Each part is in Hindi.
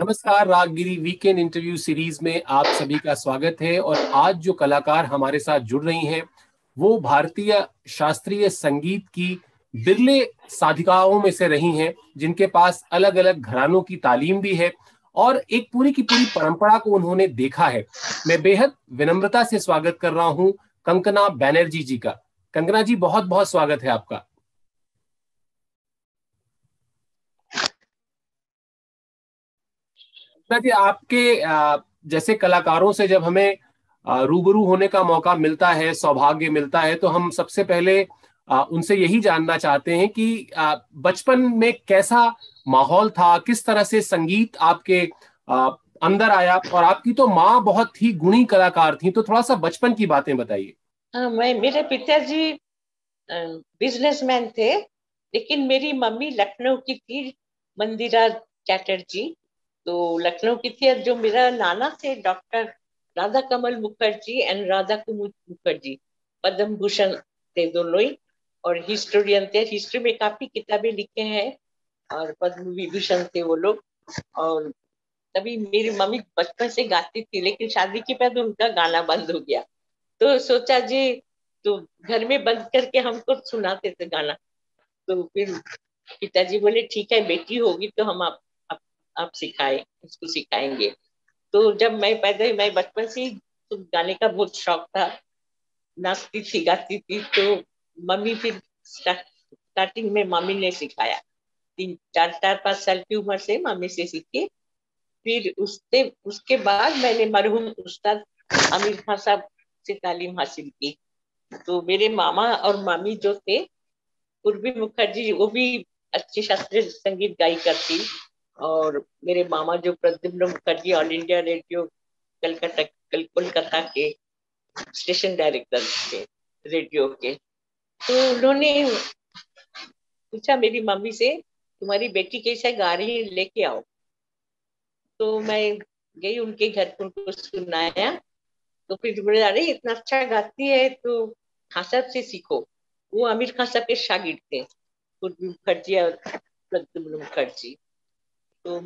नमस्कार, रागगिरी वीकेंड इंटरव्यू सीरीज में आप सभी का स्वागत है। और आज जो कलाकार हमारे साथ जुड़ रही हैं वो भारतीय शास्त्रीय संगीत की बिरले साधिकाओं में से रही हैं, जिनके पास अलग अलग घरानों की तालीम भी है और एक पूरी की पूरी परंपरा को उन्होंने देखा है। मैं बेहद विनम्रता से स्वागत कर रहा हूँ कंकना बैनर्जी जी का। कंकना जी, बहुत बहुत स्वागत है आपका। कि आपके जैसे कलाकारों से जब हमें रूबरू होने का मौका मिलता है, सौभाग्य मिलता है, तो हम सबसे पहले उनसे यही जानना चाहते हैं कि बचपन में कैसा माहौल था, किस तरह से संगीत आपके अंदर आया। और आपकी तो माँ बहुत ही गुणी कलाकार थी, तो थोड़ा सा बचपन की बातें बताइए। मेरे पिताजी बिजनेसमैन थे, लेकिन मेरी मम्मी लखनऊ की थी, मंदिरा चैटर्जी तो लखनऊ की थी। जो मेरा नाना थे डॉक्टर राधा कमल मुखर्जी एंड राधा कुमुद मुखर्जी, पद्म भूषण थे दोनों ही, और हिस्टोरियन थे। हिस्ट्री में काफी किताबें लिखे हैं और पद्म विभूषण थे वो लोग। और तभी मेरी मम्मी बचपन से गाती थी, लेकिन शादी के बाद उनका गाना बंद हो गया, तो सोचा जी तो घर में बंद करके हमको सुनाते थे गाना। तो फिर पिताजी बोले ठीक है, बेटी होगी तो हम आप सिखाए, इसको सिखाएंगे। तो जब मैं पैदा हुई, मैं बचपन से तो गाने का बहुत शौक था, नाचती थी गाती थी। तो मम्मी फिर स्टार्टिंग में मम्मी ने सिखाया, चार पाँच साल की उम्र से मम्मी से सीखी। फिर उसके बाद मैंने मरहूम उस्ताद आमिर खान साहब से तालीम हासिल की। तो मेरे मामा और मामी जो थे उर्वी मुखर्जी, वो भी अच्छी शास्त्रीय संगीत गायिका थी। और मेरे मामा जो Pradyumna Mukherjee all India radio Kolkata के स्टेशन डायरेक्टर थे रेडियो के। तो उन्होंने पूछा मेरी मम्मी से, तुम्हारी बेटी कैसे गा रही है, लेके आओ। तो मैं गई उनके घर, उनको सुनाया। तो फिर बोले अरे इतना अच्छा गाती है तो खान साहब से सीखो। वो आमिर खान साहब के शागिर्द थे, प्रद्युम्न मुखर्जी और प्रद्युम्न मुखर्जी। तो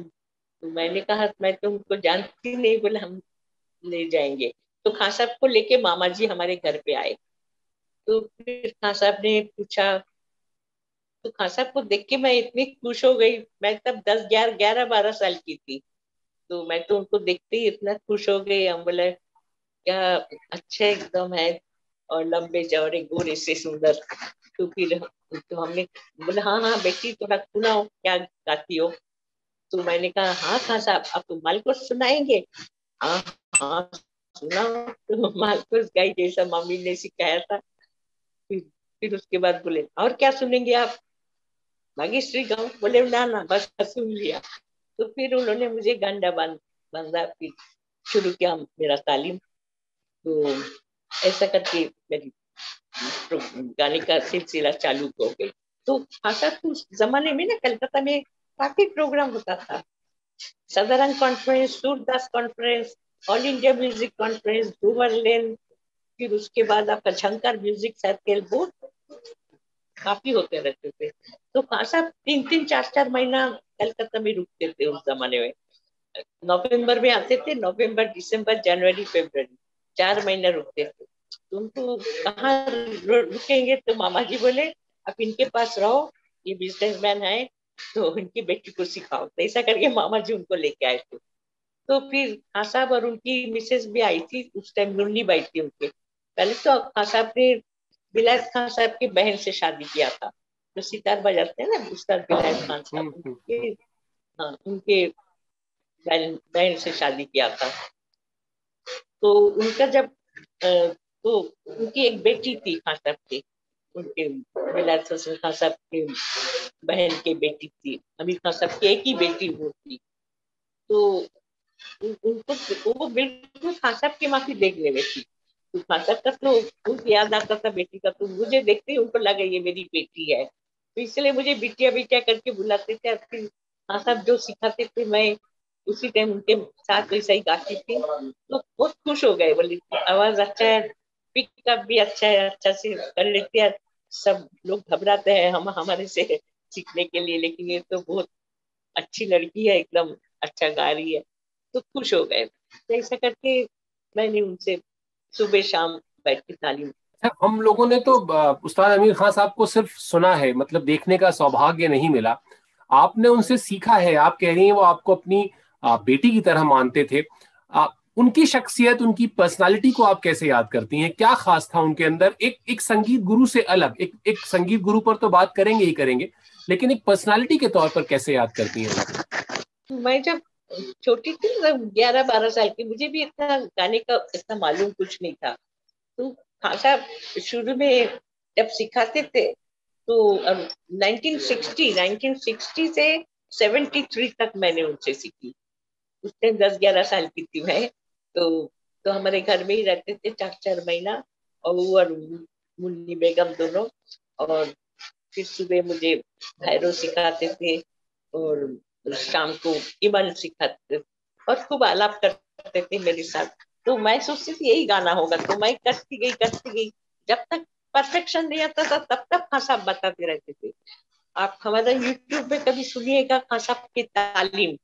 मैंने कहा मैं तुमको जानती नहीं, बोले हम ले जाएंगे। तो खान साहब को लेके मामा जी हमारे घर पे आए। तो फिर खान साहब ने पूछा, तो खान साहब को देख के मैं इतनी खुश हो गई। मैं तब 10, 11, 12 साल की थी। तो मैं तो उनको देखते ही इतना खुश हो गई। हम बोले क्या अच्छा एकदम है, और लंबे चौड़े गोरे से सुंदर। तो फिर तो हमने बोला हाँ हाँ बेटी थोड़ा सुनाओ क्या गाती हो। तो मैंने कहा हाँ खान साहब आप तो मालकोस सुनाएंगे। हाँ हाँ सुनाओ। तो मालकोस गाई जैसा मम्मी ने सिखाया था। फिर उसके बाद बोले और क्या सुनेंगे आप, भाग्यश्री गाऊं? बोले ना ना बस सुन लिया। तो फिर उन्होंने मुझे गांडा बांधा, फिर शुरू किया मेरा तालीम। तो ऐसा करके मेरी गाने का सिलसिला चालू हो गई। तो खान साहब उस जमाने में ना कलकत्ता में काफी प्रोग्राम होता था, Sadarang conference, Surdas conference, all India music conference, डूबरलैंड, फिर उसके बाद आपका झंकार म्यूजिक सर्कल, वो काफी होते रहते थे। तो खान साहब 3-3, 4-4 महीना कलकत्ता में रुकते थे उस जमाने में। नवंबर में आते थे, नवंबर, दिसंबर, जनवरी, फरवरी 4 महीना रुकते थे। तुमको कहाँ रुकेंगे? तो मामा जी बोले आप इनके पास रहो, ये बिजनेसमैन है तो उनकी बेटी को सिखाओ। तो ऐसा करके मामा जी उनको लेके आए थे। तो फिर खान साहब और उनकी मिसेस भी आई थी उस टाइम, मुरली बाई थी उनके। पहले तो खान साहब ने बिलायत खान साहब की बहन से शादी किया था, जो तो सितार बजाते हैं ना उस्ताद बिलायत खान साहब, उनके बहन से शादी किया था। तो उनका जब तो उनकी एक बेटी थी खान साहब की, उनके बिलायत खान साहब के बहन के बेटी थी, आमिर खान साहब की एक ही बेटी वो थी। तो उनको वो बिल्कुल खान साहब की माफी देखने में थी। तो खान साहब का तो उनको याद आता था बेटी का। तो मुझे देखते ही उनको लगा ये मेरी बेटी है, तो इसलिए मुझे बिटिया बिटिया करके बुलाते थे। और फिर खान साहब जो सिखाते थे मैं उसी टाइम उनके साथ वैसा ही गाती थी। तो बहुत खुश हो गए, बोले आवाज अच्छा है, पिकअप भी अच्छा है, अच्छा से कर लेते हैं। सब लोग घबराते हैं हम हमारे से सीखने के लिए, लेकिन ये तो बहुत अच्छी लड़की है, एकदम अच्छा गा रही है, तो खुश हो गए। तो ऐसा करके मैंने उनसे सुबह शाम बैठ के तालीम। हम लोगों ने तो उस्ताद अमीर खान साहब को सिर्फ सुना है, मतलब देखने का सौभाग्य नहीं मिला, आपने उनसे सीखा है। आप कह रही हैं वो आपको अपनी बेटी की तरह मानते थे। उनकी शख्सियत, उनकी पर्सनालिटी को आप कैसे याद करती हैं? क्या खास था उनके अंदर? एक संगीत गुरु से अलग, एक संगीत गुरु पर तो बात करेंगे ही करेंगे, लेकिन एक पर्सनालिटी के तौर पर कैसे याद करती हैं? मैं जब छोटी थी, 11-12 साल की, मुझे भी इतना गाने का इतना मालूम कुछ नहीं था। तो खान साहब शुरू में जब सिखाते थे तो 1960 से 73 तक मैंने उनसे सीखी। उस टाइम 10-11 साल की थी मैं। तो हमारे घर में ही रहते थे 4-4 महीना, और मुन्नी बेगम दोनों। और फिर सुबह मुझे भैरव सिखाते थे और शाम को इमन सिखाते थे और खूब आलाप करते थे मेरे साथ। तो मैं सोचती थी यही गाना होगा, तो मैं करती गई। जब तक परफेक्शन नहीं आता था तब तक खान साहब बताते रहते थे। आप हमारा यूट्यूब में कभी सुनिएगा खान साहब की तालीम,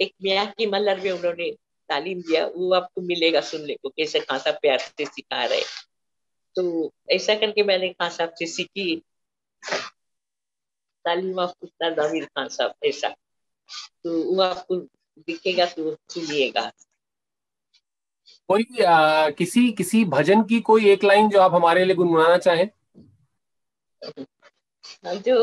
एक मियाँ की मल्हर में उन्होंने तालीम दिया, वो आपको मिलेगा सुनने को कैसे खान साहब प्यार से सिखा रहे। तो ऐसा करके मैंने खान साहब से सीखी तालीम ऑफ उस्ताद आमिर खान साहब। ऐसा तो वो आपको दिखेगा तो सुनिएगा। कोई किसी भजन की कोई एक लाइन जो आप हमारे लिए गुनगुनाना चाहें? जो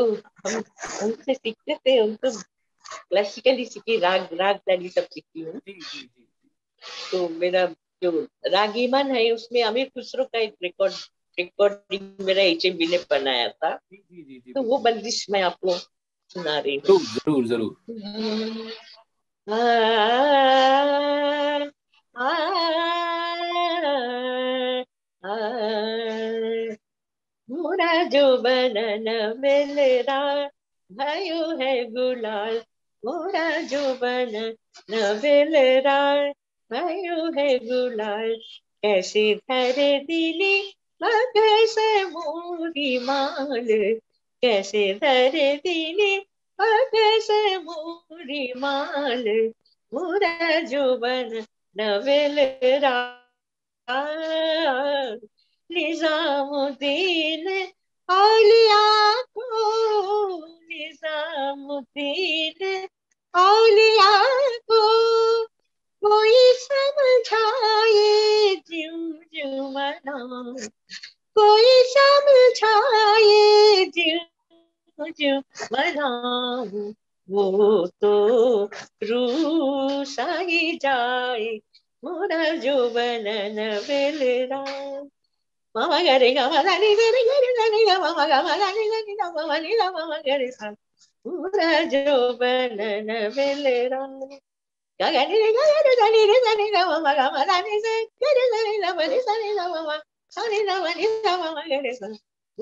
हम उनसे सीखते थे, उनको क्लासिकली सीखी, राग वाली सब सीखी हूँ। तो मेरा जो राग ईमान है उसमें आमिर खुसरो का एक रिकॉर्डिंग मेरा HMB ने बनाया था। जी। तो वो बंदिश मैं आपको सुना रही हूँ। जरूर। मोरा जो बनन बेलरा भयो है गुलाल, मोरा जो बनन बेलरा भयो है गुलाल, कैसे धरे दिली मगे से मोरी माल, कैसे धरे दिली मगे से मोरी माल, मोरा जो बन नवेलरा निजामुद्दीन औलिया को, निजामुद्दीन औलिया को कोई समझाए झुमझुमना, कोई समझाए झुमझुमना, वो तो रूसाई जाए, मोरा जो बनन बेलरा। मामा गरे गा मामा रे गरे गरे गा मामा गा मामा रे गरे गा मामा रे गा मामा गरे सा, मोरा जो बनन बेलरा, गा गरे गा रे गा मामा गा मामा रे से गरे गरे ला बरे सा रे ला मामा सा रे ला बरे सा मामा गरे सा,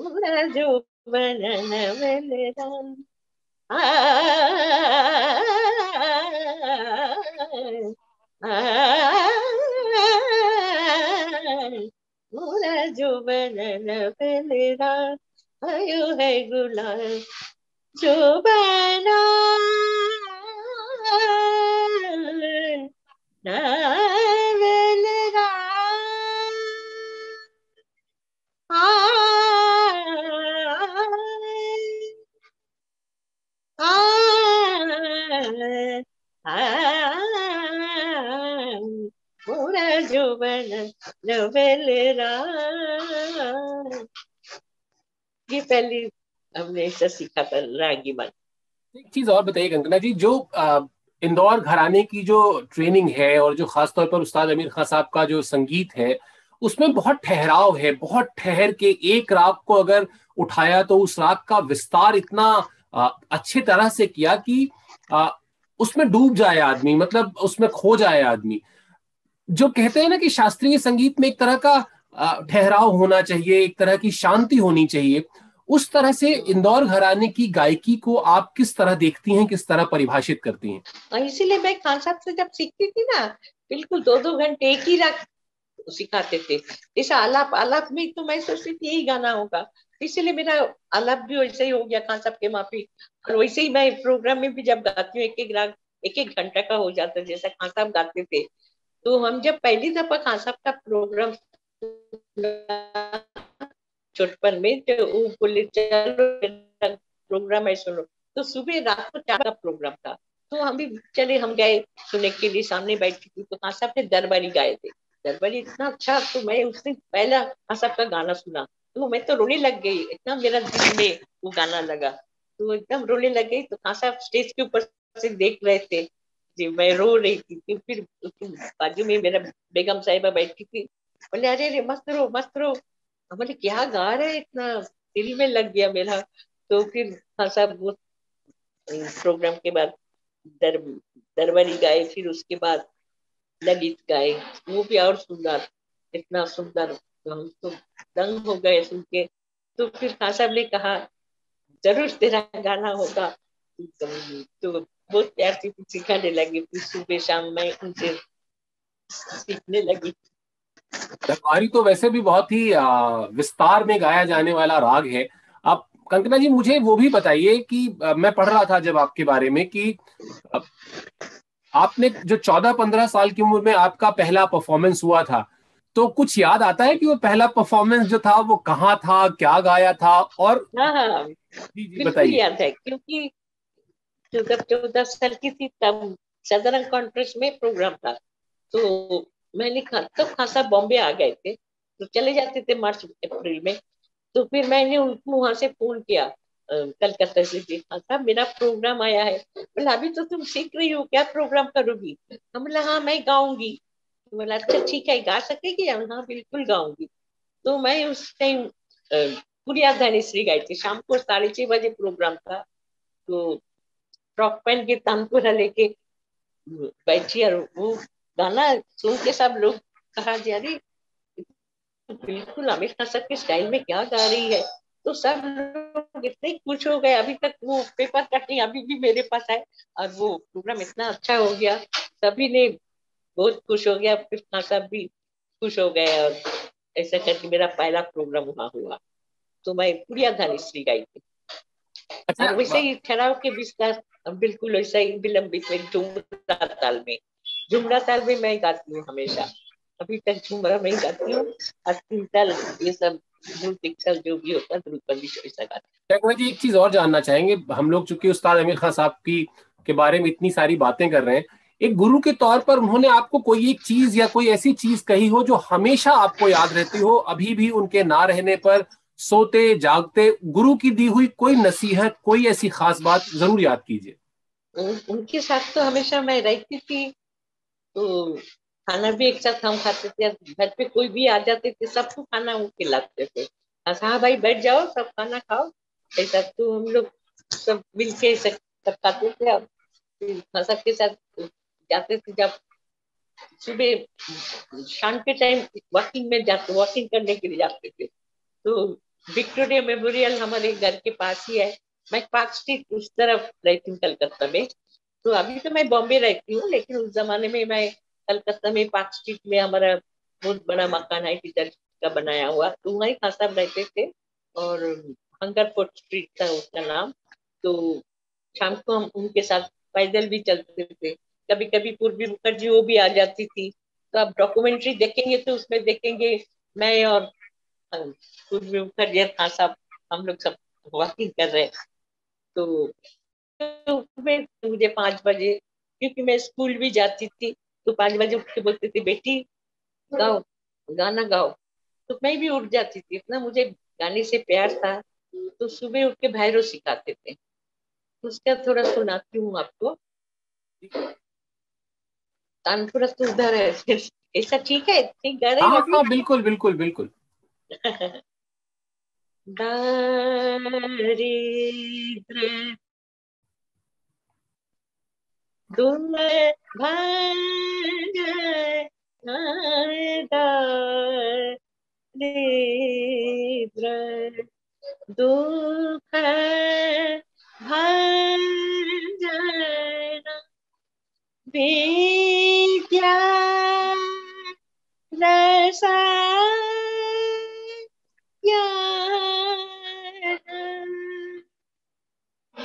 मोरा जो बनन बेलरा। मोरा जो बनन बेलरा भयो है गुलाल, जो बना ना बेलरा मोरा जो बनन बेलरा। ये पहले हमने ऐसा सीखा था रागी मन। एक चीज और बताइए कंकना जी, जो इंदौर घराने की जो ट्रेनिंग है और जो खासतौर पर उस्ताद अमीर खान साहब का जो संगीत है उसमें बहुत ठहराव है, बहुत ठहर के एक राग को अगर उठाया तो उस राग का विस्तार इतना अच्छी तरह से किया कि उसमें डूब जाए आदमी, मतलब उसमें खो जाए आदमी। जो कहते हैं ना कि शास्त्रीय संगीत में एक तरह का ठहराव होना चाहिए, एक तरह की शांति होनी चाहिए, उस तरह से इंदौर घराने की गायकी को आप किस तरह देखती हैं, किस तरह परिभाषित करती हैं? इसीलिए मैं खान साहब से जब सीखती थी ना, बिल्कुल 2-2 घंटे एक ही राग सिखाते थे। इस आलाप में तो मैं सोचती थी यही गाना होगा, इसीलिए मेरा आलाप भी वैसे ही हो गया खान साहब के माफी। और वैसे ही मैं प्रोग्राम में भी जब गाती हूँ एक एक राग एक एक घंटा का हो जाता, जैसा खान साहब गाते थे। तो हम जब पहली दफा खान साहब का प्रोग्राम छोटपन में, तो वो बोले चलो प्रोग्राम है सुनो, तो सुबह रात को 4 का प्रोग्राम था, तो हम भी चले, हम गए सुनने के लिए, सामने बैठी थी तो खान साहब ने दरबारी गाए थे, दरबारी इतना अच्छा, तो मैं उसने पहला खान साहब का गाना सुना तो मैं तो रोने लग गई, इतना मेरा दिल में वो गाना लगा, तो एकदम रोने लग गई। तो खान साहब स्टेज के ऊपर से देख रहे थे जी, मैं रो रही थी। तो फिर बाजू में मेरा बेगम साहिबा बैठी थी, बोले अरे अरे मस्त रहो मस्त रहो, बोले क्या गा रहा है, इतना दिल में लग गया मेरा। तो फिर खान साहब वो प्रोग्राम के बाद दरबारी गाए, फिर उसके बाद ललित गाए, वो भी और सुंदर, इतना सुंदर, हम तो दंग हो गए सुन के। तो फिर खान साहब ने कहा जरूर तेरा गाना होगा, तो बहुत प्यार से सिखाने लगे, फिर सुबह शाम मैं उनसे सीखने लगी। दरबारी तो वैसे भी बहुत ही विस्तार में गाया जाने वाला राग है। आप कंकना जी मुझे वो भी बताइए कि मैं पढ़ रहा था जब आपके बारे में कि आपने जो 14-15 साल की उम्र में आपका पहला परफॉर्मेंस हुआ था, तो कुछ याद आता है कि वो पहला परफॉर्मेंस जो था वो कहाँ था, क्या गाया था? और हाँ, जी बताइए। याद है क्योंकि जब 14 साल की थी तब साधारण कॉन्फ्रेंस में प्रोग्राम था, तो मैंने तब खासा बॉम्बे आ गए थे, तो चले जाते थे मार्च अप्रैल में। तो फिर मैंने उनको वहां से फोन किया कलकत्ता से, देखा था मेरा प्रोग्राम आया है, बोला अभी तो तुम सीख रही हो, क्या प्रोग्राम करोगी? हम बोला हाँ मैं गाऊंगी। बोला अच्छा ठीक है, गा सकेगी? हाँ बिल्कुल गाऊंगी। तो मैं उस टाइम पूरी राजधानी श्री गई थी, शाम को 6:30 बजे प्रोग्राम था, तो फ्रॉक पहन के तानपुरा लेके बैठी और वो गाना सुन के सब लोग कहा जा रही बिल्कुल आमिर खान साहब के स्टाइल में क्या गा रही है। तो सब लोग इतने खुश हो गए, अभी तक वो पेपर कटिंग अभी भी मेरे पास है, और वो प्रोग्राम इतना अच्छा हो गया, सभी ने बहुत खुश हो गया, फिर खान साहब भी खुश हो गए, और ऐसा करके मेरा पहला प्रोग्राम वहाँ हुआ। तो मैं पूरी राजधानी श्री गई थी। अच्छा, वैसे ही ठहराव के विस्तार बिल्कुल वैसा ही विलंबित में झुमरा ताल में मैं गाती हूँ हमेशा, अभी तक झुमरा में ही गाती हूँ, अस्सी ताल ये सब जो भी होता है। जी एक चीज और जानना चाहेंगे हम लोग, चूंकि उस्ताद आमिर खान साहब के बारे में इतनी सारी बातें कर रहे हैं, एक गुरु के तौर पर उन्होंने आपको कोई एक चीज या कोई ऐसी चीज कही हो जो हमेशा आपको याद रहती हो, अभी भी उनके ना रहने पर सोते जागते गुरु की दी हुई कोई नसीहत, कोई ऐसी खास बात जरूर याद कीजिए। उनके साथ तो हमेशा मैं रहती थी, तो खाना भी एक साथ हम खाते थे, घर पे कोई भी आ जाते थे सबको खाना वो खिलाते थे, हाँ भाई बैठ जाओ सब खाना खाओ, ऐसा तो हम लोग सब मिल के सब खाते थे। अब सबके साथ जाते थे, जब सुबह शाम के टाइम वॉकिंग में जाते, वॉकिंग करने के लिए जाते थे, तो विक्टोरिया मेमोरियल हमारे घर के पास ही है, मैं पार्क स्ट्रीट उस तरफ रहती हूँ कलकत्ता में। तो अभी तो मैं बॉम्बे रहती हूँ, लेकिन उस जमाने में मैं कलकत्ता में पार्क स्ट्रीट में हमारा बहुत बड़ा मकान है टीचर का बनाया हुआ, तो वहीं खास रहते थे, और हंगरफोर्ड स्ट्रीट था उसका नाम। तो शाम को हम उनके साथ पैदल भी चलते थे, कभी कभी पूर्वी मुखर्जी वो भी आ जाती थी, तो आप डॉक्यूमेंट्री देखेंगे तो उसमें देखेंगे मैं और पूर्वी मुखर्जी खान साहब हम लोग सब वॉकिंग कर रहे। तो मुझे 5 बजे, क्योंकि मैं स्कूल भी जाती थी, तो 5 बजे उठ के बोलते थे बेटी गाओ गाना गाओ, तो मैं भी उठ जाती थी, इतना मुझे गाने से प्यार था। तो सुबह उठ के भैरव सिखाते थे, उसका थोड़ा सुनाती हूँ आपको। तानपुरा तो उधर है, ऐसा ठीक है? ठीक गा रही हो? हाँ बिल्कुल बिल्कुल बिल्कुल। दारिद्र दुख भंजन विद्या रसायन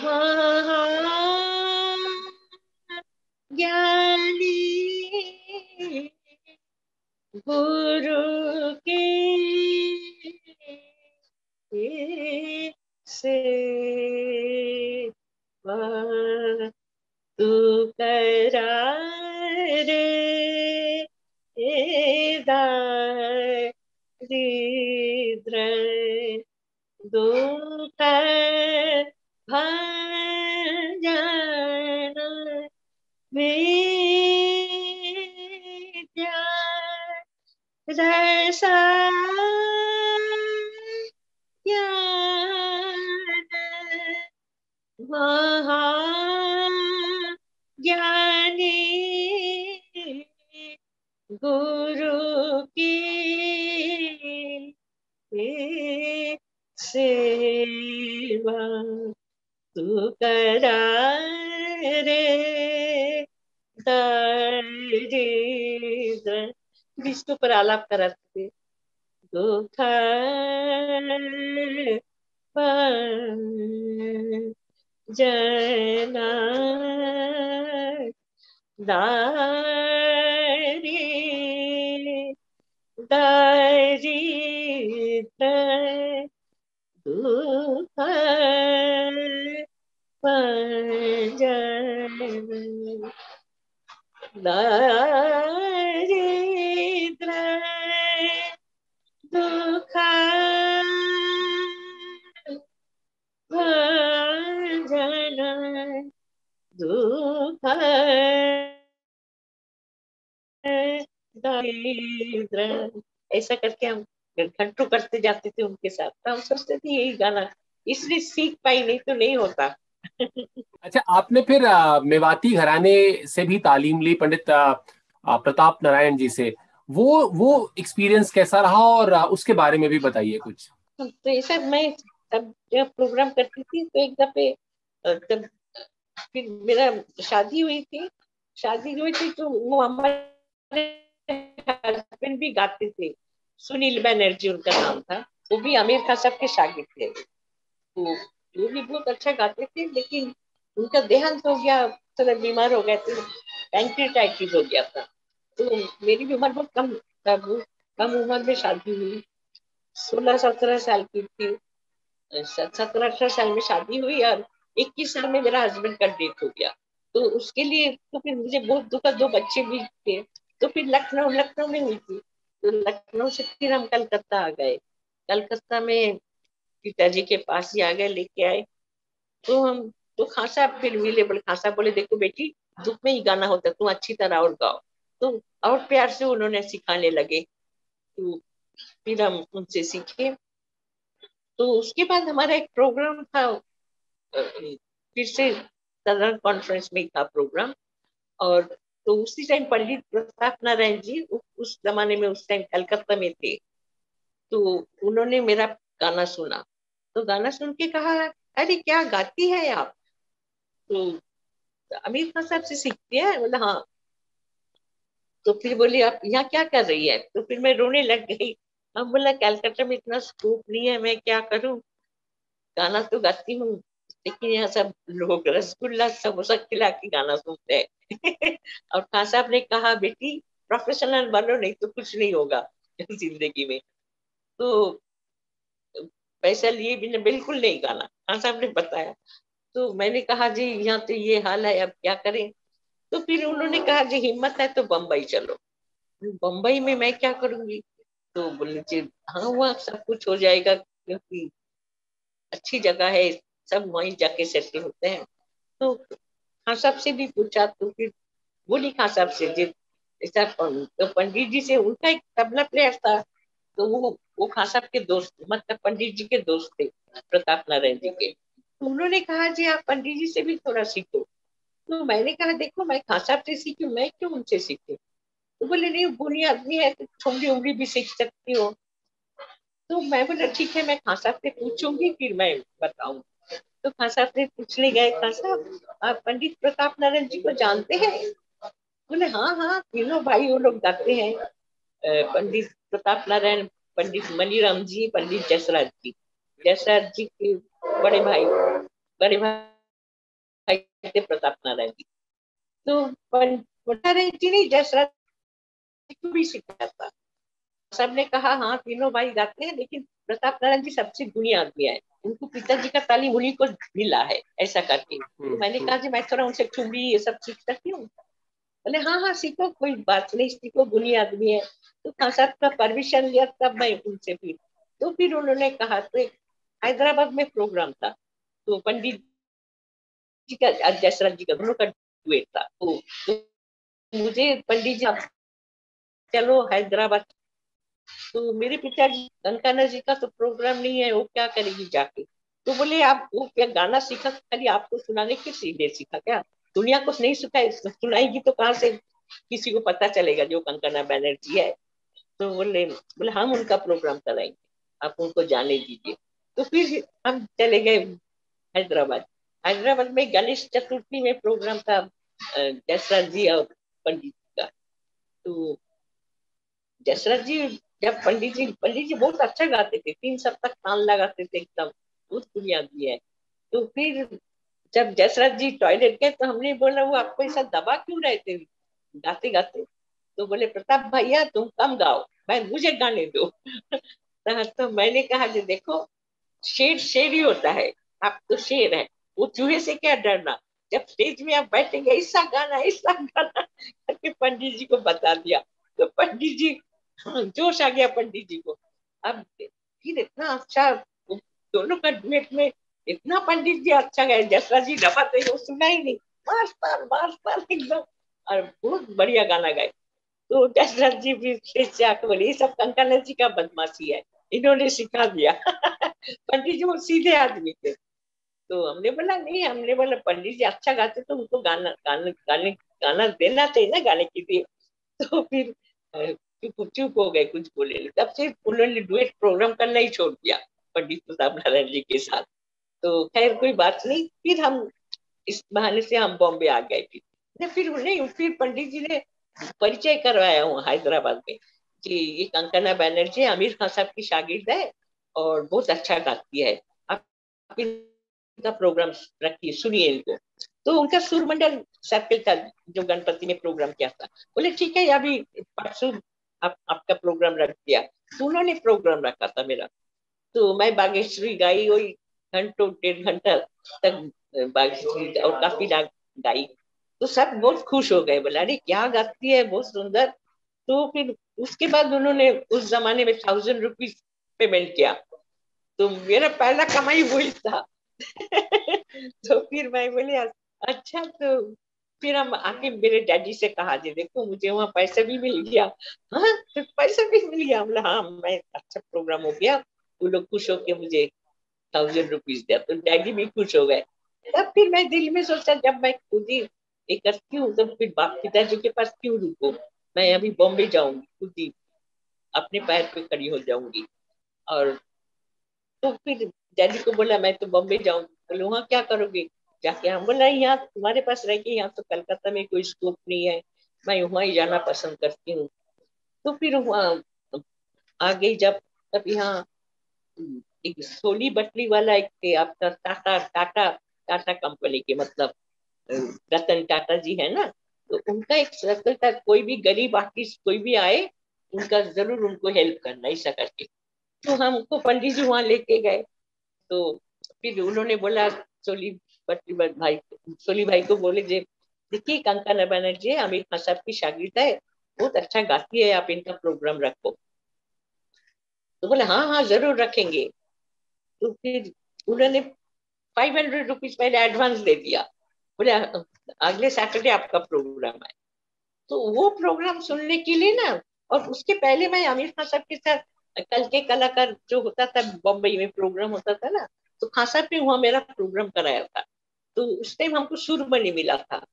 महा गुरु की सेवा तू करा रे दारिद्र दुख भंजन विद्या रसायन महाज्ञानी गुरु की सेवा तू करा रे दारिद्र विष्णु पर आलाप कराते दुख जना दारिद्र दुख भंजन दारिद्र दुख भंजन दुख दारिद्र ऐसा करके हम घंटों करते जाते थे उनके साथ। हम सोचते थे यही गाना, इसलिए सीख पाई, नहीं तो नहीं होता। अच्छा, आपने फिर मेवाती घराने से भी तालीम ली पंडित प्रताप नारायण जी से, वो एक्सपीरियंस कैसा रहा और उसके बारे में भी बताइए कुछ। तो ये सब मैं तब जब प्रोग्राम करती थी तो एक दफे जब फिर मेरा शादी हुई थी तो वो हमारे हस्बैंड भी गाते थे, सुनील बनर्जी उनका नाम था, वो भी आमिर खान साहब के शागिर्द थे, वो भी बहुत अच्छा गाते थे, लेकिन उनका देहांत हो गया, थोड़ा बीमार हो गए थे, पैंक्रियाटाइटिस हो गया था। तो मेरी भी उम्र बहुत कम उम्र में शादी हुई, 16-17 साल की थी, 17-18 साल में शादी हुई और 21 साल में मेरा हस्बैंड का डेथ हो गया। तो उसके लिए तो फिर मुझे बहुत दुख, 2 बच्चे भी थे, तो फिर लखनऊ में हुई थी। तो लखनऊ से फिर हम कलकत्ता आ गए, कलकत्ता में पिताजी के पास ही आ गए, लेके आए। तो हम तो खान साहब फिर मिले, खान साहब बोले देखो बेटी, दुख में ही गाना होता, तुम अच्छी तरह और गाओ। तो और प्यार से उन्होंने सिखाने लगे, तो फिर हम उनसे सीखे। तो उसके बाद हमारा एक प्रोग्राम था, फिर से साधारण कॉन्फ्रेंस में था प्रोग्राम, और तो उसी टाइम पंडित प्रताप नारायण जी उस जमाने में उस टाइम कलकत्ता में थे। तो उन्होंने मेरा गाना सुना, तो गाना सुन के कहा अरे क्या गाती है आप, तो आमिर खान साहब से सीखती है, बोला हाँ। तो फिर बोली आप यहाँ क्या कर रही है, तो फिर मैं रोने लग गई। हम बोला कलकत्ता में इतना स्कोप नहीं है, मैं क्या करूँ, गाना तो गाती हूँ लेकिन यहाँ सब लोग रसगुल्ला समोसा खिला के गाना सुनते हैं। और खान साहब ने कहा बेटी प्रोफेशनल बनो, नहीं तो कुछ नहीं होगा जिंदगी में। तो पैसा लिए बिना बिल्कुल नहीं गाना, खान साहब ने बताया। तो मैंने कहा जी यहाँ तो ये हाल है, अब क्या करें। तो फिर उन्होंने कहा जी हिम्मत है तो बम्बई चलो। बम्बई में मैं क्या करूंगी, तो बोले जी हाँ वहाँ सब कुछ हो जाएगा, क्योंकि अच्छी जगह है, सब वहीं जाके सेटल होते हैं। तो खान साहब से भी पूछा, तो फिर बोली खान साहब से जी ऐसा, तो पंडित जी से, उनका एक तबला प्लेयर था, तो वो खान साहब के दोस्त, मतलब पंडित जी के दोस्त थे प्रताप नारायण जी के। तो उन्होंने कहा जी आप पंडित जी से भी थोड़ा सीखो। तो मैंने कहा देखो मैं खान साहब से सीखी, मैं क्यों उनसे सीखी। तो बोले नहीं बुरी आदमी है, तो छोटी उंगली भी सीख सकती हो। तो मैं बोला ठीक है, मैं खान साहब से पूछूंगी फिर मैं बताऊंगी। तो खान साहब ने पूछने गए, खान साहब आप पंडित प्रताप नारायण जी को जानते हैं, बोले हाँ, तीनों भाई वो लोग गाते हैं, पंडित प्रताप नारायण, पंडित मनीराम जी, पंडित जसराज जी। जसराज जी के बड़े भाई थे प्रताप नारायण जी। तो नारायण जी ने जसराज जी को भी सिखाया था, सबने कहा हाँ तीनों भाई गाते हैं, लेकिन प्रताप नारायण जी सबसे गुणी आदमी है, उनको पिताजी का तालीम उन्हीं को मिला है, ऐसा करके। तो मैंने कहा जी मैं थोड़ा उनसे चुम्बी ये सब सीख सकती हूँ? बोले हाँ हाँ सीखो, कोई बात नहीं, सीखो, गुणी आदमी है। तो खान साहब का परमिशन लिया, तब मैं उनसे फिर, तो फिर उन्होंने कहा, तो हैदराबाद में प्रोग्राम था, तो पंडित जी का जसराज जी का दोनों का डुएट था, तो मुझे पंडित जी चलो हैदराबाद। तो मेरे पिताजी कंकाना जी का तो प्रोग्राम नहीं है, वो क्या करेगी जाके? तो बोले आप वो क्या गाना सीखा, खाली आपको सुनाने के सीधे सीखा, क्या दुनिया को नहीं सुना, सुनाएगी तो कहाँ से किसी को पता चलेगा जो कंकाना बैनर्जी है? तो बोले हम उनका प्रोग्राम कराएंगे, आप उनको जाने दीजिए। तो फिर हम चले गए हैदराबाद। हैदराबाद में गणेश चतुर्थी में प्रोग्राम था जसराज जी और पंडित जी का। तो जसराज जी जब पंडित जी बहुत अच्छा गाते थे, 3 सप्ताह कान लगाते थे, एकदम बहुत दुनिया आदमी है। तो फिर जब जसराज जी टॉयलेट गए तो हमने बोला वो आपको ऐसा दबा क्यों रहे थे गाते गाते? तो बोले प्रताप भैया तुम कम गाओ, भाई मुझे गाने दो। तो मैंने कहा जी देखो शेर शेर ही होता है, आप तो शेर है, वो चूहे से क्या डरना, जब स्टेज में आप बैठेंगे ऐसा गाना करके पंडित जी को बता दिया। तो पंडित जी जोश आ गया पंडित जी को। अब फिर इतना अच्छा दोनों का डुएट में इतना पंडित जी अच्छा गए, जसराज जी रबाते वो सुना ही नहीं, मार एकदम, और बहुत बढ़िया गाना गाए। तो जसराज जी भी स्टेज से आके बोले ये सब कंकाना जी का बदमाशी है, इन्होंने सिखा दिया। पंडित जी वो सीधे आदमी थे। तो हमने बोला पंडित जी अच्छा गाते तो उनको गाना देना चाहिए ना गाने के लिए। तो फिर चुप हो गए, कुछ बोले। तब से उन्होंने डुएट प्रोग्राम करना ही छोड़ दिया पंडित प्रताप नारायण जी के साथ। तो खैर कोई बात नहीं, फिर हम इस बहाने से हम बॉम्बे आ गए। फिर पंडित जी ने परिचय करवाया हूँ हैदराबाद में कि ये कंकाना बैनर्जी आमिर खान साहब की शागिर्द है और बहुत अच्छा गाती है, आप इनका प्रोग्राम रखिए, सुनिए इनको। तो उनका सूरमंडल सर्कल था जो गणपति में प्रोग्राम किया था। बोले ठीक है, अभी परसों आपका प्रोग्राम रख दिया। तो उन्होंने प्रोग्राम रखा था मेरा। तो मैं बागेश्वरी गाई, वही घंटों 1.5 घंटा तक बागेश्वरी और काफी राग गाई। तो सब बहुत खुश हो गए, बोला अरे क्या गाती है, बहुत सुंदर। तो फिर उसके बाद उन्होंने उस जमाने में 1000 रुपीज पेमेंट किया। तो मेरा पहला कमाई वही था। तो फिर मैं बोले अच्छा। तो फिर हम आके मेरे डैडी से कहा जी देखो मुझे वहाँ पैसा भी मिल गया। हाँ तो पैसा भी मिल गया? बोला हाँ, मैं अच्छा प्रोग्राम हो गया, वो लोग खुश होके मुझे 1000 रुपीज दिया। तो डैडी भी खुश हो गए। तब फिर मैं दिल में सोचा जब मैं खुद ही ये करती हूँ तो फिर बाप पिताजी के पास क्यों रुको, मैं अभी बॉम्बे जाऊंगी, खुद ही अपने पैर पे खड़ी हो जाऊंगी। और तो फिर डैडी को बोला मैं तो बॉम्बे जाऊंगी। बोले वहाँ क्या करोगे जाके? हम बोला यहाँ तुम्हारे पास रह के, यहाँ तो कलकत्ता में कोई स्कोप नहीं है, मैं वहाँ ही जाना पसंद करती हूँ। तो फिर वहाँ आ गई। जब तब यहाँ एक सोली बटलीवाला एक थे आपका टाटा कंपनी के, मतलब रतन टाटा जी है ना, तो उनका एक सर्कल था, कोई भी गरीब आर्टिस्ट कोई भी आए उनका जरूर उनको हेल्प करना, ऐसा करके। तो हमको पंडित जी वहाँ लेके गए। तो फिर उन्होंने बोला सोली भाई को बोले जे देखिए कंकाना बैनर्जी आमिर खान साहब की शागिर्द है, बहुत अच्छा गाती है, आप इनका प्रोग्राम रखो। तो बोले हाँ हाँ जरूर रखेंगे। तो फिर उन्होंने 500 रुपीज पहले एडवांस दे दिया, बोले अगले सैटरडे आपका प्रोग्राम है। तो वो प्रोग्राम सुनने के लिए ना, और उसके पहले मैं आमिर खान साहब के साथ कल के कलाकार जो होता था बम्बई में प्रोग्राम होता था ना, तो खान साहब ने वहाँ मेरा प्रोग्राम कराया था। तो उस टाइम हमको सुरमणि मिला था,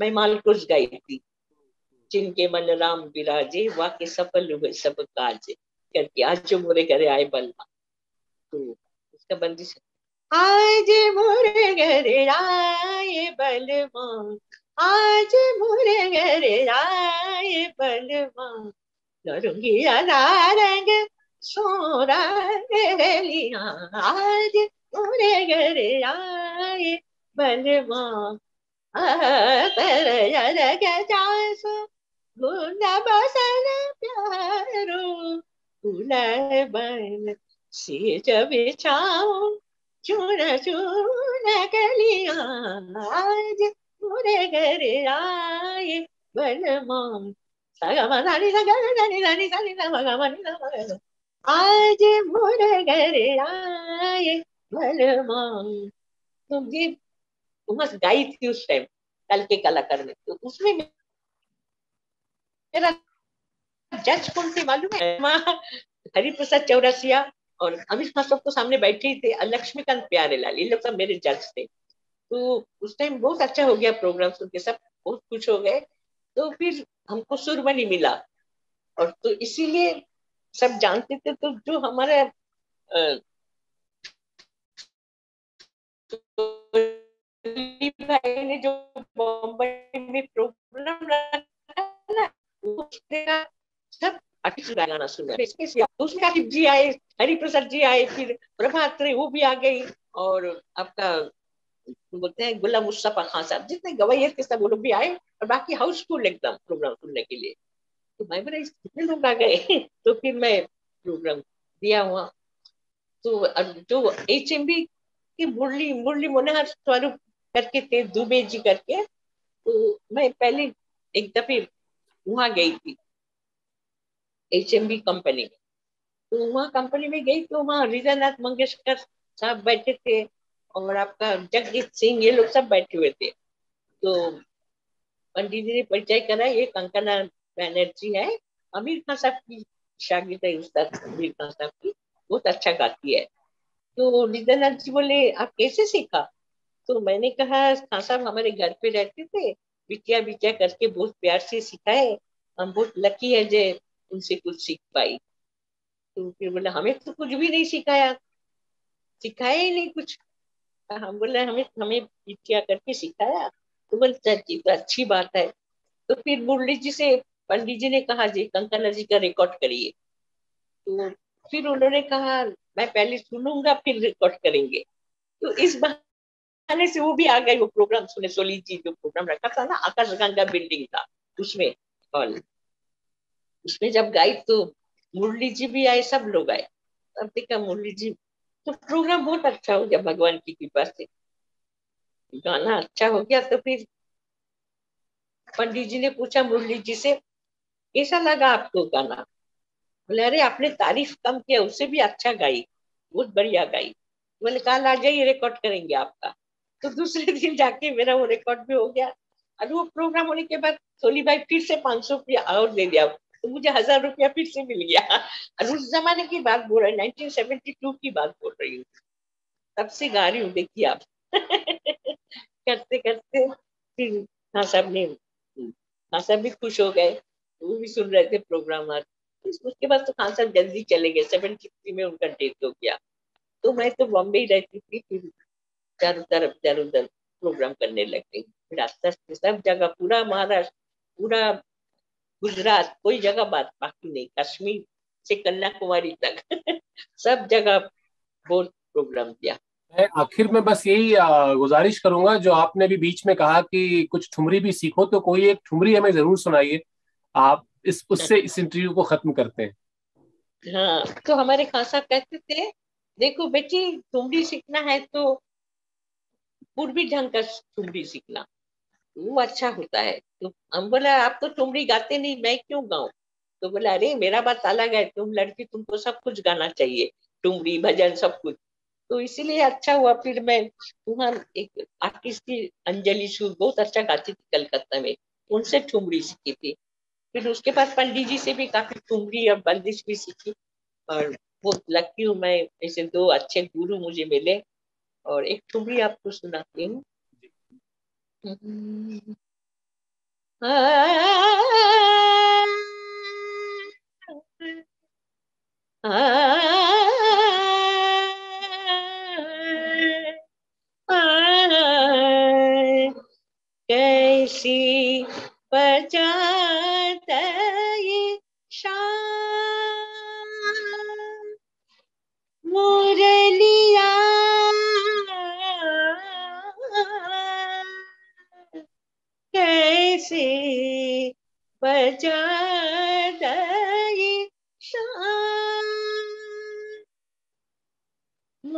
मैं मालकौंस गई थी, जिनके मन राम विराजे वाके सफल हुए सब काज करके आज जो मोरे घरे आए बलमा। तो उसका बंदिश आज मोरे घरे आए बलमा, आज मोरे घरे आए बलमा, रंगिया रंग सोरा रे लिया, आज मोरे घरे आए बलमा, बसन प्यारो भुलाए बन से जब छाओ चूना चूना गलियां आज पूरे घर आए बन मोन आज मोरे घर आए बन मोन। तो ये उमस गाई थी उस टाइम कल के कलाकार ने, तो उसमें मेरा जज कौन थे मालूम है? हरिप्रसाद चौरासिया और अमीर खान साहब तो सामने बैठे ही थे, लक्ष्मीकांत प्यारेलाल, ये लोग सब मेरे जज थे। तो उस टाइम बहुत अच्छा हो गया प्रोग्राम, सुन के सब बहुत खुश हो गए। तो फिर हमको सुरमणि मिला, और तो इसीलिए सब जानते थे। तो जो हमारा भाई ने जो बॉम्बे में प्रोग्राम रखा ना, उसका सब गाना सुना। काशिफ जी आए, हरिप्रसाद जी आए, फिर प्रभात रे वो भी आ गई, और आपका बोलते हैं गुलाम मुस्तफा खान साहब, जितने गवैये थे सब वो लोग भी आए, और बाकी हाउसफुल एकदम प्रोग्राम सुनने के लिए। तो भाई मेरा कितने लोग आ गए। तो फिर मैं प्रोग्राम दिया हुआ। तो जो HMB के मुरली मनोहर स्वरूप करके थे, दुबे जी करके, तो मैं पहले एक दफे वहां गई थी HMB कंपनी में। तो वहाँ कंपनी में गई तो वहाँ हरिप्रसाद मंगेशकर साहब बैठे थे, और आपका जगजीत सिंह, ये लोग सब बैठे हुए थे। तो पंडित जी ने परिचय करा, ये कंकना बैनर्जी है, आमिर खान साहब की शागिर्द है, उस्ताद आमिर खान साहब की, बहुत अच्छा गाती है। तो हरिप्रसाद जी बोले आप कैसे सीखा? तो मैंने कहा खान साहब हमारे घर पे रहते थे, बिटिया करके बहुत प्यार से सीखा है, हम बहुत लकी है जे उनसे कुछ सीख पाई। तो फिर बोला हमें तो कुछ भी नहीं सिखाया ही नहीं कुछ। हम बोला हमें बिटिया करके सिखाया। तो बोले तो अच्छी बात है। तो फिर मुरली जी से पंडित जी ने कहा जी कंकना जी का रिकॉर्ड करिए। तो फिर उन्होंने कहा मैं पहले सुनूंगा फिर रिकॉर्ड करेंगे। तो इस बहाने से वो भी आ गए, वो प्रोग्राम सुने। सोली जी जो प्रोग्राम रखा था ना, आकाशगंगा बिल्डिंग था उसमें हॉल, उसमें जब गाई तो मुरली जी भी आए, सब लोग आए। तब देखा मुरली जी, तो प्रोग्राम बहुत अच्छा हो गया भगवान की कृपा से, गाना अच्छा हो गया। तो फिर पंडित जी ने पूछा मुरली जी से कैसा लगा आपको गाना? बोले अरे आपने तारीफ कम किया, उससे भी अच्छा गाई, बहुत बढ़िया गाई। बोले कल आ जाइए रिकॉर्ड करेंगे आपका। तो दूसरे दिन जाके मेरा वो रिकॉर्ड भी हो गया। और वो प्रोग्राम होने के बाद सोली भाई फिर से 500 रुपया और दे दिया, तो मुझे 1000 रुपया फिर से मिल गया। और उस जमाने की बात बोल रही हूँ, 1972 की बात बोल रही हूँ, तब से गा रही हूँ, देखिए आप। करते करते फिर खान साहब भी खुश हो गए, वो भी सुन रहे थे प्रोग्राम। आज उसके बाद तो खान साहब जल्दी चले गए, 73 में उनका डेथ हो गया। तो मैं तो बॉम्बे ही रहती थी, फिर चारों तरफ प्रोग्राम करने लग गई। फिर आस्ते आस्ते सब जगह, पूरा महाराष्ट्र, पूरा गुजरात, कोई जगह बाकी नहीं, कश्मीर से कन्याकुमारी तक सब जगह बहुत प्रोग्राम दिया। मैं आखिर में बस यही गुजारिश करूंगा, जो आपने भी बीच में कहा कि कुछ ठुमरी भी सीखो, तो कोई एक ठुमरी हमें जरूर सुनाइए आप, उससे इस इंटरव्यू को खत्म करते हैं। हाँ, तो हमारे खान साहब कहते थे देखो बेटी ठुमरी सीखना है तो पूर्वी ढंग का ठुमरी सीखना, वो अच्छा होता है। तो हम बोला आप तो ठुमरी गाते नहीं, मैं क्यों गाऊं? तो बोला अरे मेरा बात अलग है, तुम लड़की, तुमको सब कुछ गाना चाहिए, ठुमरी भजन सब कुछ। तो इसीलिए अच्छा हुआ। फिर मैं वहाँ एक आर्टिस्ट थी अंजलि शू, बहुत अच्छा गाती थी कलकत्ता में, उनसे ठुमरी सीखी थी। फिर उसके बाद पंडित जी से भी काफी ठुमरी और बंदिश भी सीखी, और बहुत लकी हूँ मैं, ऐसे दो अच्छे गुरु मुझे मिले। और एक ठुमरी आपको सुनाती हूँ। कैसी बजाता ये शाम मुरलिया कैसे बजा दई शाम।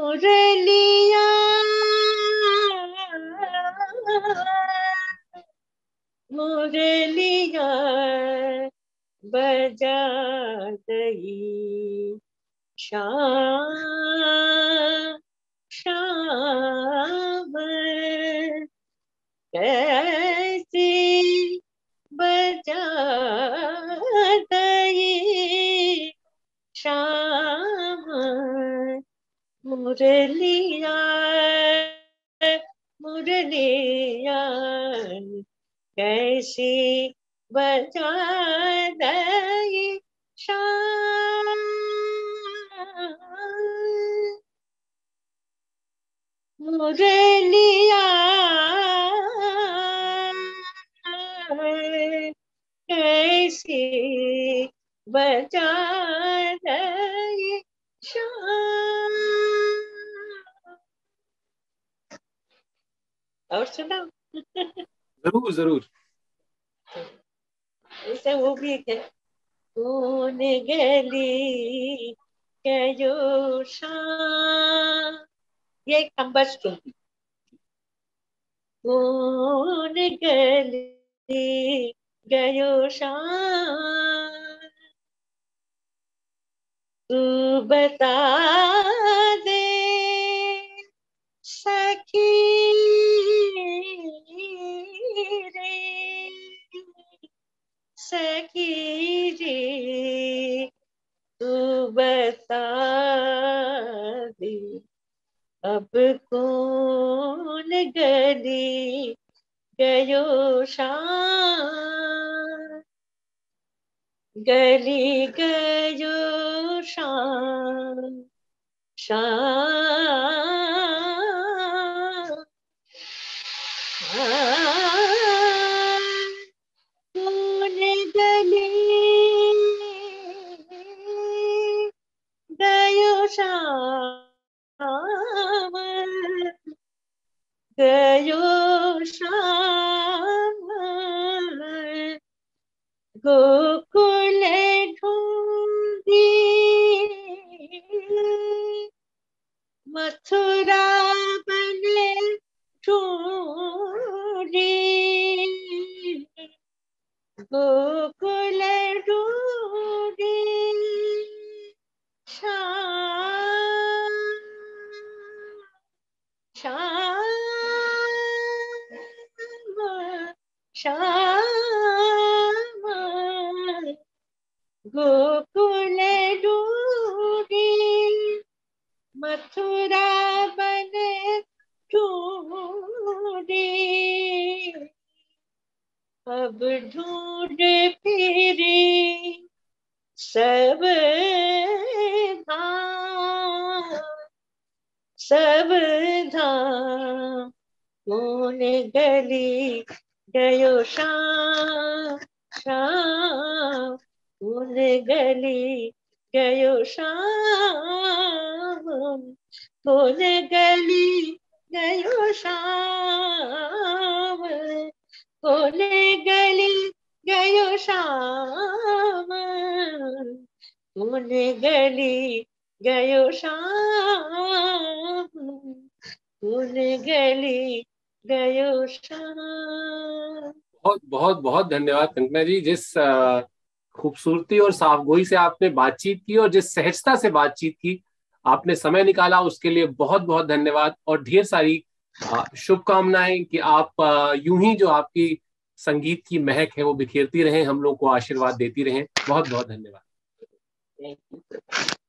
मुरलिया मुरलिया बजा गई शाम शाम कैसे बजा गई शाम मुरलिया मुरलिया कैसे बजा गई शाम मुरलिया कैसे बजा गई शाम। और सुना जरूर जरूर ऐसे वो भी है कौन गली कयो शाम ये कंबस चुकी कौन गली गयो शाम तू बता दे सखी रे तू बता दे अब कौन गली गयो शाम गली गयो शाम शाम कौन गली गयो शाम गयो शाम गोकुल ढूंढी मथुरा बने ढूंढी गोकुल ढूंढी शाम शाम शाम गोकुल ढूंढी मथुरा बने ढूंढी अब ढूंढ फिरी सब धाम सब धाम कौन गली गयो शाम शाम कौन गली गयो शाम कौन गली गयो शाम कौन गली गयो शाम कौन गली गयो शाम कौन गली गयो शाम। बहुत बहुत बहुत धन्यवाद कंकना जी, जिस खूबसूरती और साफगोई से आपने बातचीत की और जिस सहजता से बातचीत की, आपने समय निकाला, उसके लिए बहुत बहुत धन्यवाद और ढेर सारी शुभकामनाएं कि आप यूं ही जो आपकी संगीत की महक है वो बिखेरती रहें, हम लोग को आशीर्वाद देती रहें। बहुत बहुत धन्यवाद।